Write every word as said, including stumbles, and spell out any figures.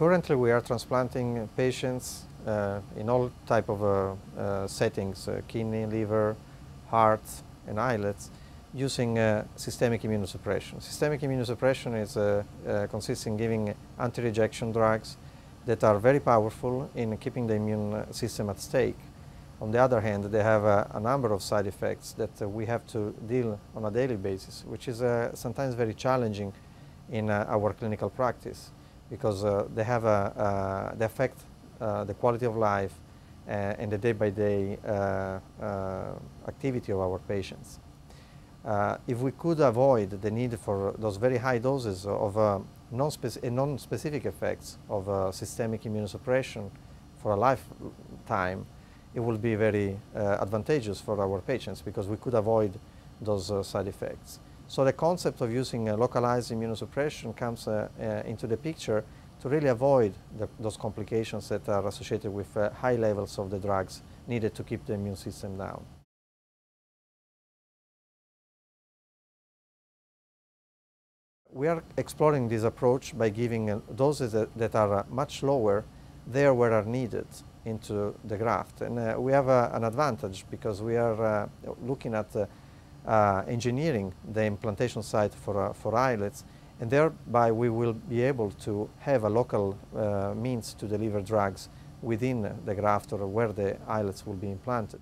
Currently we are transplanting patients uh, in all type of uh, uh, settings, uh, kidney, liver, heart and islets, using uh, systemic immunosuppression. Systemic immunosuppression is, uh, uh, consists in giving anti-rejection drugs that are very powerful in keeping the immune system at stake. On the other hand, they have a, a number of side effects that uh, we have to deal on a daily basis, which is uh, sometimes very challenging in uh, our clinical practice, because uh, they have a, uh, they affect uh, the quality of life uh, and the day-by-day uh, uh, activity of our patients. Uh, if we could avoid the need for those very high doses of uh, non-spec- non-specific effects of uh, systemic immunosuppression for a lifetime, it would be very uh, advantageous for our patients, because we could avoid those uh, side effects. So the concept of using uh, localized immunosuppression comes uh, uh, into the picture to really avoid the, those complications that are associated with uh, high levels of the drugs needed to keep the immune system down. We are exploring this approach by giving uh, doses that, that are uh, much lower there where are needed into the graft. And uh, we have uh, an advantage, because we are uh, looking at uh, uh, engineering the implantation site for, uh, for islets, and thereby we will be able to have a local uh, means to deliver drugs within the graft or where the islets will be implanted.